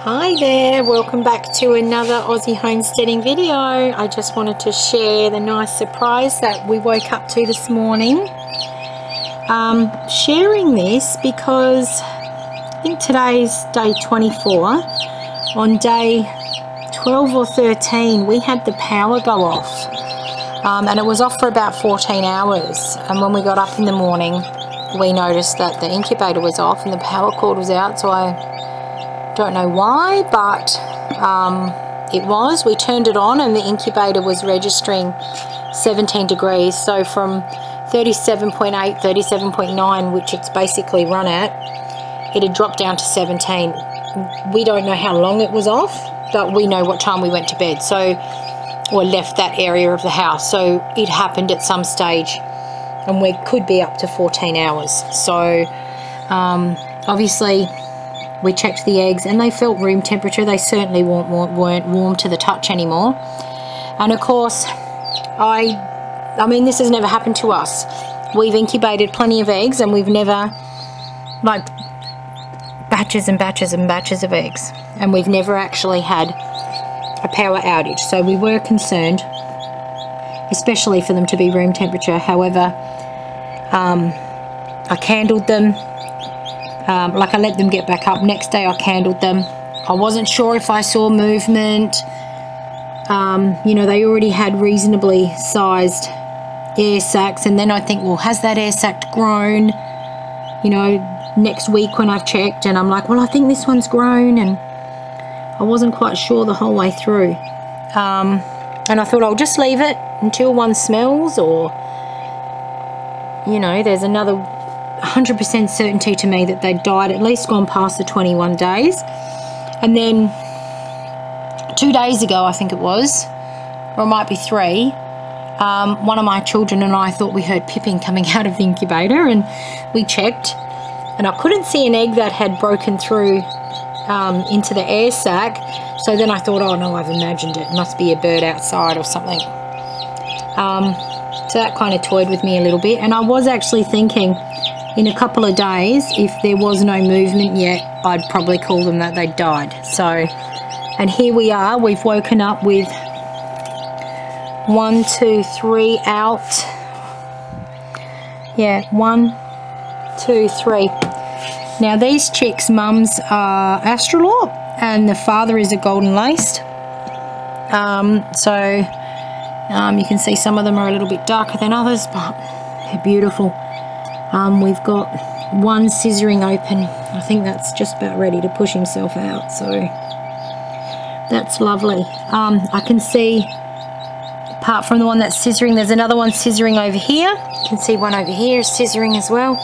Hi there, welcome back to another Aussie homesteading video. I just wanted to share the nice surprise that we woke up to this morning. Sharing this because I think today's day 24. On day 12 or 13 we had the power go off, and it was off for about 14 hours, and when we got up in the morning we noticed that the incubator was off and the power cord was out, so I don't know why, but we turned it on and the incubator was registering 17 degrees, so from 37.8, 37.9, which it's basically run at, it had dropped down to 17. We don't know how long it was off, but we know what time we went to bed, so, or left that area of the house, so it happened at some stage. And we could be up to 14 hours. So obviously we checked the eggs and they felt room temperature. They certainly weren't warm to the touch anymore. And of course, I mean, this has never happened to us. We've incubated plenty of eggs and we've never, like, batches and batches and batches of eggs. And we've never actually had a power outage. So we were concerned, especially for them to be room temperature. However, I candled them, I let them get back up. Next day I candled them. I wasn't sure if I saw movement. You know, they already had reasonably sized air sacs, and then I think, well, has that air sac grown? You know, next week when I've checked, and I'm like, well, I think this one's grown, and I wasn't quite sure the whole way through. And I thought I'll just leave it until one smells, or, you know, there's another 100% certainty to me that they died, at least gone past the 21 days. And then 2 days ago, I think it was, or it might be 3, one of my children and I thought we heard pipping coming out of the incubator, and we checked and I couldn't see an egg that had broken through into the air sac. So then I thought, oh no, I've imagined it. It must be a bird outside or something. So that kind of toyed with me a little bit, and I was actually thinking in a couple of days, if there was no movement yet, I'd probably call them that they died. So, and here we are, we've woken up with 1, 2, 3 out. Yeah, 1, 2, 3. Now these chicks' mums are Astralorpe and the father is a golden laced. You can see some of them are a little bit darker than others, but they're beautiful. We've got one scissoring open. I think that's just about ready to push himself out, so that's lovely. I can see, apart from the one that's scissoring, there's another one scissoring over here. You can see one over here is scissoring as well.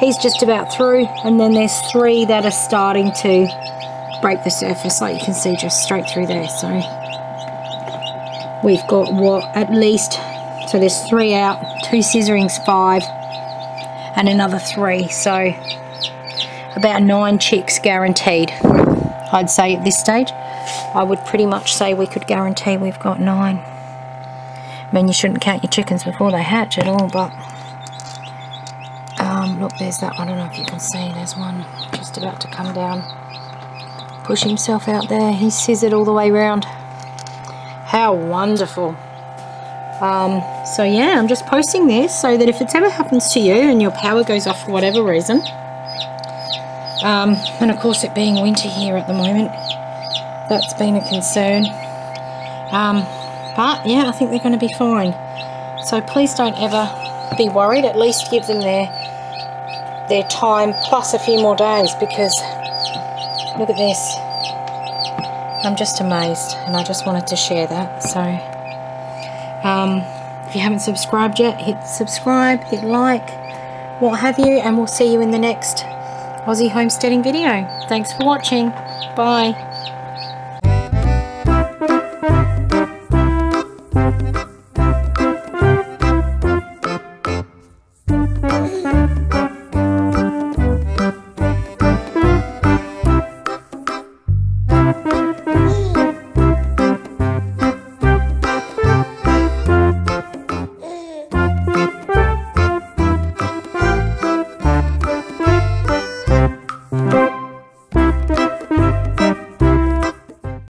He's just about through, and then there's 3 that are starting to break the surface, like you can see just straight through there. So we've got at least, so there's 3 out, 2 scissorings, 5, and another 3. So about 9 chicks guaranteed. I'd say at this stage, I would pretty much say we could guarantee we've got 9. I mean, you shouldn't count your chickens before they hatch at all, but look, there's that one. I don't know if you can see, there's one just about to come down, push himself out there. He scissored all the way around. How wonderful. So yeah, I'm just posting this so that if it ever happens to you and your power goes off for whatever reason, and of course it being winter here at the moment, that's been a concern. But yeah, I think they're going to be fine. So please don't ever be worried. At least give them their time plus a few more days, because look at this. I'm just amazed, and I just wanted to share that. So if you haven't subscribed yet, hit subscribe, hit like, what have you, and we'll see you in the next Aussie homesteading video. Thanks for watching. Bye.